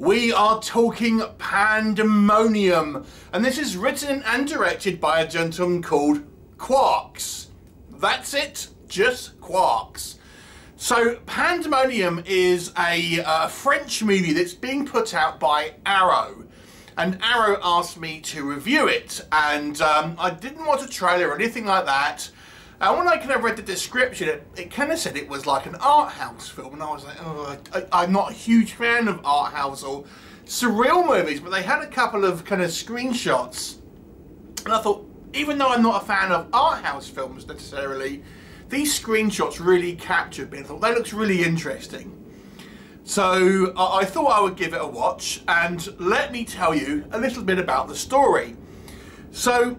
We are talking Pandemonium, and this is written and directed by a gentleman called Quarxx. That's it, just Quarxx. So Pandemonium is a French movie that's being put out by Arrow. And Arrow asked me to review it, and I didn't watch a trailer or anything like that. And when I kind of read the description, it kind of said it was like an art house film, and I was like, oh, I'm not a huge fan of art house or surreal movies, but they had a couple of kind of screenshots, and I thought, even though I'm not a fan of art house films necessarily, these screenshots really captured me. I thought, that looks really interesting. So I thought I would give it a watch, and let me tell you a little bit about the story. So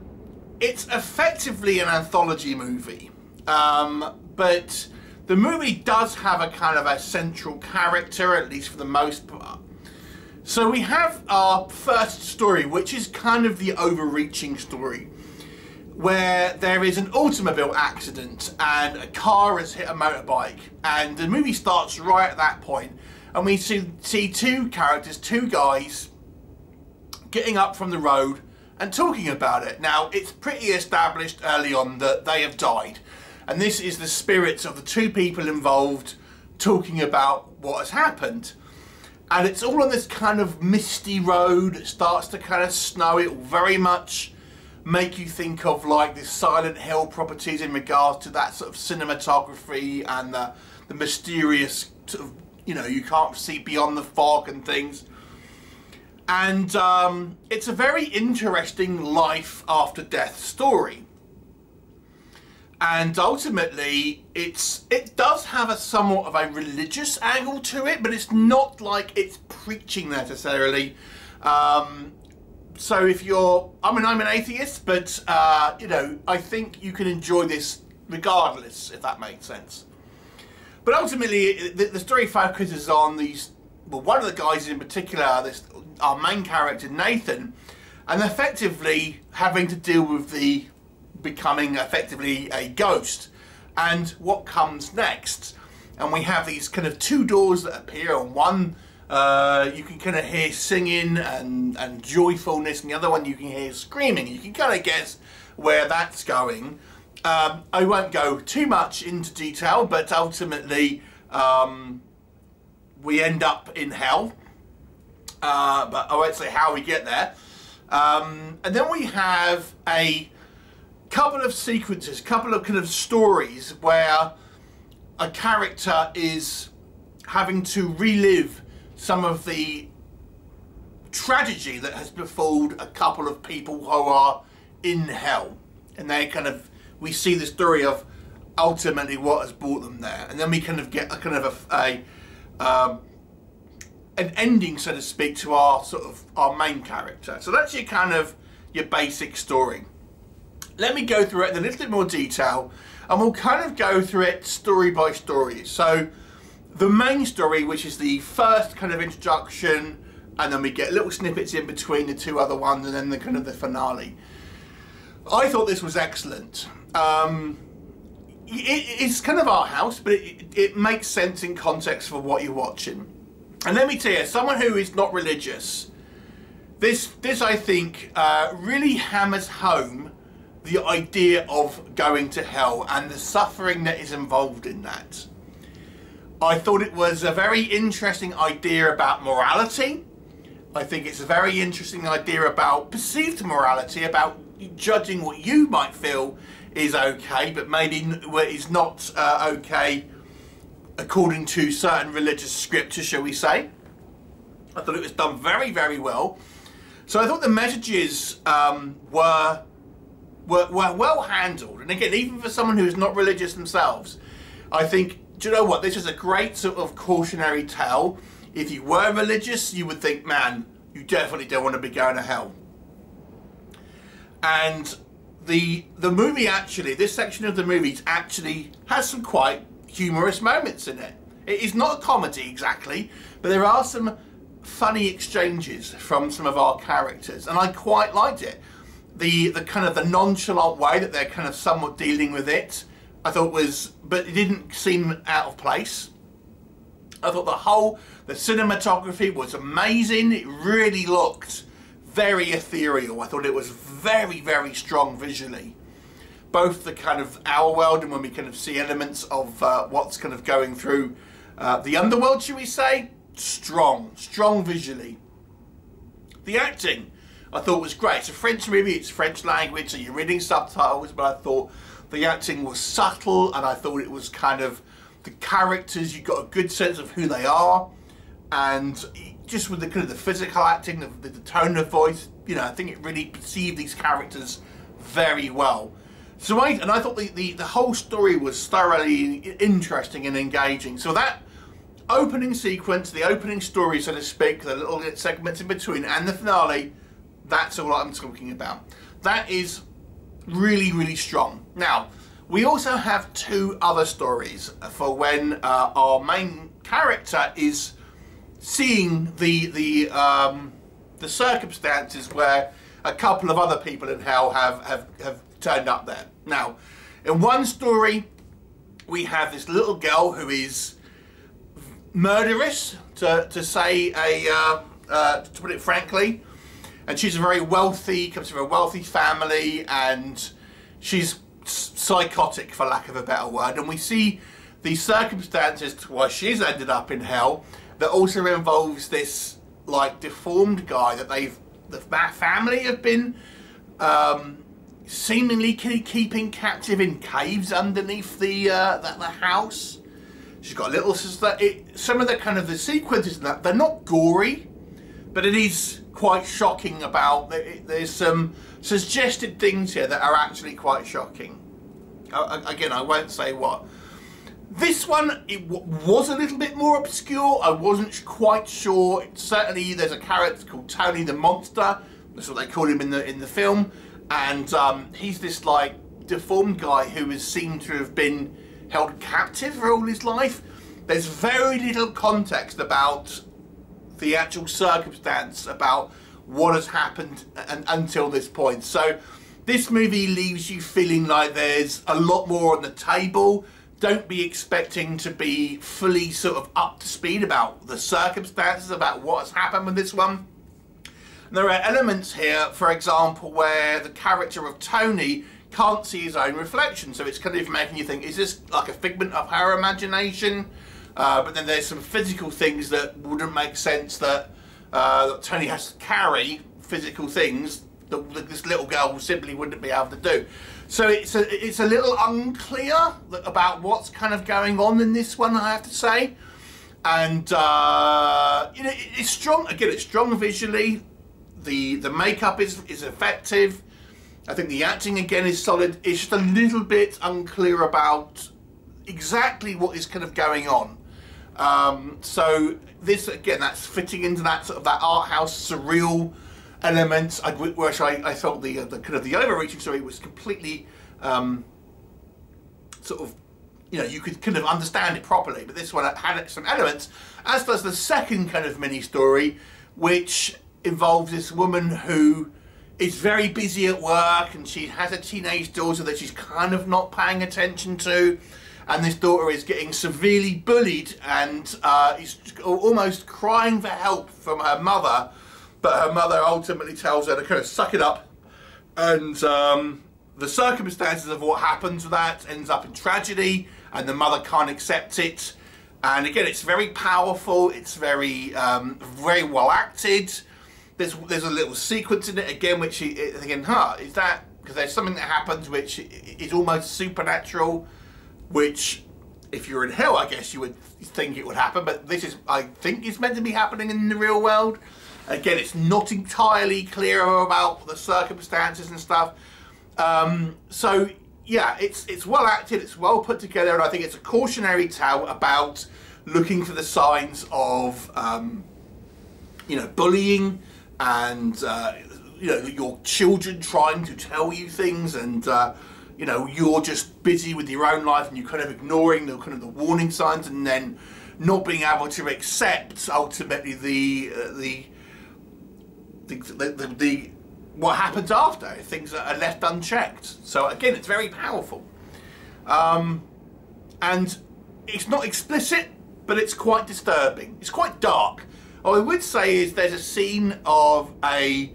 it's effectively an anthology movie, but the movie does have a kind of a central character, at least for the most part. So we have our first story, which is kind of the overreaching story, where there is an automobile accident and a car has hit a motorbike, and the movie starts right at that point, and we see two characters, two guys, getting up from the road and talking about it. Now, it's pretty established early on that they have died, and this is the spirits of the two people involved talking about what has happened. And it's all on this kind of misty road. It starts to kind of snow. It will very much make you think of like the Silent Hill properties in regards to that sort of cinematography and the mysterious sort of, you know, you can't see beyond the fog and things. And it's a very interesting life after death story. And ultimately, it does have a somewhat of a religious angle to it, but it's not like it's preaching necessarily. So if you're, I'm an atheist, but you know, I think you can enjoy this regardless, if that makes sense. But ultimately, the story focuses on these. Well, one of the guys in particular, our main character, Nathan, and effectively having to deal with the becoming effectively a ghost and what comes next. And we have these kind of two doors that appear, and one you can kind of hear singing and joyfulness, and the other one you can hear screaming. You can kind of guess where that's going. I won't go too much into detail, but ultimately we end up in hell, but I won't say how we get there. And then we have a couple of sequences, couple of kind of stories where a character is having to relive some of the tragedy that has befallen a couple of people who are in hell. And they kind of, we see the story of ultimately what has brought them there. And then we kind of get a kind of an ending, so to speak, to our sort of our main character. So that's your kind of your basic story. Let me go through it in a little bit more detail, and we'll kind of go through it story by story. So the main story, which is the first kind of introduction, and then we get little snippets in between the two other ones, and then the kind of the finale. I thought this was excellent. It's kind of art house, but it makes sense in context for what you're watching. And let me tell you, someone who is not religious, this I think really hammers home the idea of going to hell and the suffering that is involved in that. I thought it was a very interesting idea about morality. I think it's a very interesting idea about perceived morality, about judging what you might feel is okay, but maybe is not okay according to certain religious scripture, shall we say. I thought it was done very, very well. So I thought the messages were well handled. And again, even for someone who is not religious themselves, I think, do you know what, this is a great sort of cautionary tale. If you were religious, you would think, man, you definitely don't want to be going to hell. And the movie actually, this section of the movie actually has some quite humorous moments in it. It is not a comedy exactly, but there are some funny exchanges from some of our characters, and I quite liked it. The kind of the nonchalant way that they're kind of somewhat dealing with it, I thought was, but it didn't seem out of place. I thought the cinematography was amazing. It really looked very ethereal. I thought it was very, very strong visually. Both the kind of our world and when we kind of see elements of what's kind of going through the underworld, should we say, strong visually. The acting I thought was great. It's a French movie, it's French language, so you're reading subtitles, but I thought the acting was subtle and I thought it was kind of the characters, you got a good sense of who they are, and just with the kind of the physical acting, the tone of voice, you know, I think it really perceived these characters very well. So I thought the whole story was thoroughly interesting and engaging. So that opening sequence, the opening story, so to speak, the little segments in between and the finale, that's all I'm talking about. That is really, really strong. Now, we also have two other stories for when our main character is seeing the circumstances where a couple of other people in hell have turned up there. Now, in one story, we have this little girl who is murderous, to put it frankly, and she's comes from a wealthy family, and she's psychotic, for lack of a better word. And we see the circumstances to why she's ended up in hell that also involves this like deformed guy that that family have been seemingly keeping captive in caves underneath the house. She's got a little sister. Some of the kind of the sequences in that, they're not gory, but it is quite shocking. There's some suggested things here that are actually quite shocking. Again, I won't say what. This one, it was a little bit more obscure. I wasn't quite sure. Certainly, there's a character called Tony the Monster. That's what they call him in the film. And he's this like deformed guy who is seen to have been held captive for all his life. There's very little context about the actual circumstance, about what has happened until this point. So this movie leaves you feeling like there's a lot more on the table. Don't be expecting to be fully sort of up to speed about the circumstances, about what has happened with this one. And there are elements here, for example, where the character of Tony can't see his own reflection, so it's kind of making you think, is this like a figment of her imagination? But then there's some physical things that wouldn't make sense that Tony has to carry, physical things that this little girl simply wouldn't be able to do. So it's a little unclear about what's kind of going on in this one, I have to say. And you know, it's strong. Again, it's strong visually. The makeup is effective. I think the acting, again, is solid. It's just a little bit unclear about exactly what is kind of going on. So this, again, that's fitting into that sort of that art house surreal element. I thought the kind of the overreaching story was completely sort of, you know, you could kind of understand it properly. But this one had some elements, as does the second kind of mini story, which involves this woman who is very busy at work, and she has a teenage daughter that she's kind of not paying attention to, and this daughter is getting severely bullied and is almost crying for help from her mother, but her mother ultimately tells her to kind of suck it up, and the circumstances of what happens with that ends up in tragedy, and the mother can't accept it. And again, it's very powerful, it's very very well acted. There's a little sequence in it again, which you're thinking, huh, is that because there's something that happens which is almost supernatural, which if you're in hell, I guess you would think it would happen, but this is, I think, is meant to be happening in the real world. Again, it's not entirely clear about the circumstances and stuff. So yeah, it's well acted, it's well put together, and I think it's a cautionary tale about looking for the signs of you know, bullying, and you know, your children trying to tell you things, and you know, you're just busy with your own life and you're kind of ignoring the kind of the warning signs, and then not being able to accept ultimately the what happens after if things are left unchecked. So again, it's very powerful, and it's not explicit. but it's quite disturbing. It's quite dark. What I would say is there's a scene of a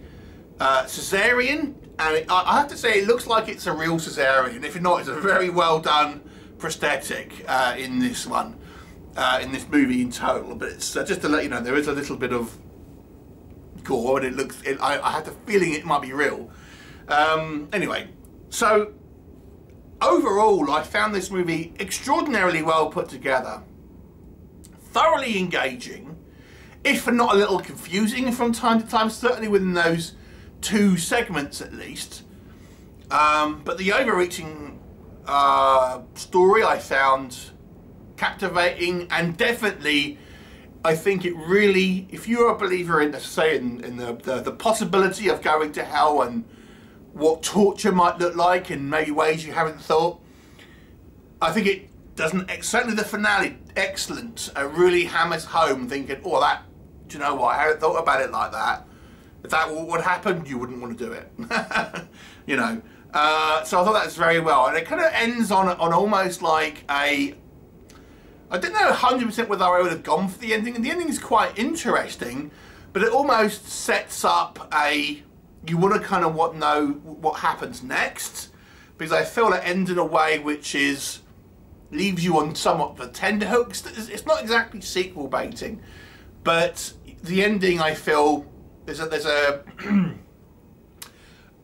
cesarean, and I have to say it looks like it's a real cesarean. If not, it's a very well done prosthetic in this one, in this movie in total. But it's, just to let you know, there is a little bit of gore, and it looks, I had the feeling it might be real. Anyway, so overall I found this movie extraordinarily well put together, thoroughly engaging, if not a little confusing from time to time, certainly within those two segments at least. But the overreaching story I found captivating, and definitely I think it really, if you're a believer in, say, in the possibility of going to hell and what torture might look like in maybe ways you haven't thought, I think it doesn't, certainly the finale, excellent. It really hammers home thinking, oh, that, do you know what, I haven't thought about it like that. If that would happen, you wouldn't want to do it. You know, so I thought that's very well. And it kind of ends on almost like a, I don't know 100% whether I would have gone for the ending, and the ending is quite interesting, but it almost sets up a, you want to kind of know what happens next, because I feel it ends in a way which is, leaves you on somewhat of a tenderhook. It's not exactly sequel baiting, but the ending, I feel, is that there's a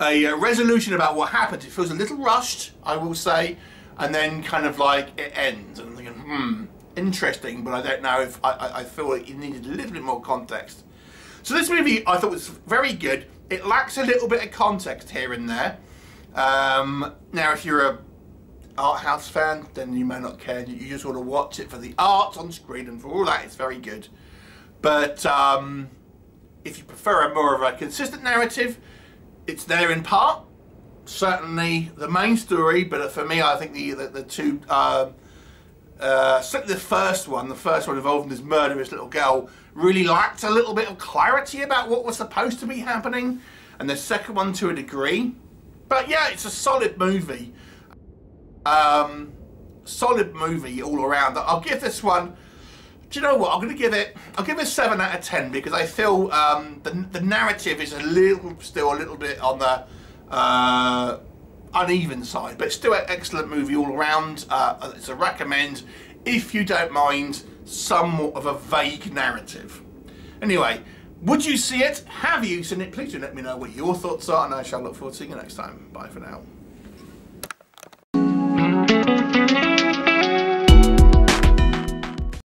a resolution about what happened. It feels a little rushed, I will say, and then kind of like it ends, and I'm thinking, interesting, but I don't know if I feel like you needed a little bit more context. So this movie I thought was very good. It lacks a little bit of context here and there. Now if you're a art house fan, then you may not care. You just want to watch it for the art on screen and for all that. It's very good. But if you prefer a more of a consistent narrative, it's there in part. Certainly the main story, but for me I think the two certainly the first one involving this murderous little girl really lacked a little bit of clarity about what was supposed to be happening, and the second one to a degree. But yeah, it's a solid movie. Solid movie all around. I'll give this one, do you know what, I'm going to give it, I'll give it 7 out of 10, because I feel the narrative is still a little bit on the uneven side, but still an excellent movie all around. It's a recommend if you don't mind somewhat of a vague narrative. Anyway, would you see it? Have you seen it? Please do let me know what your thoughts are, and I shall look forward to seeing you next time. Bye for now.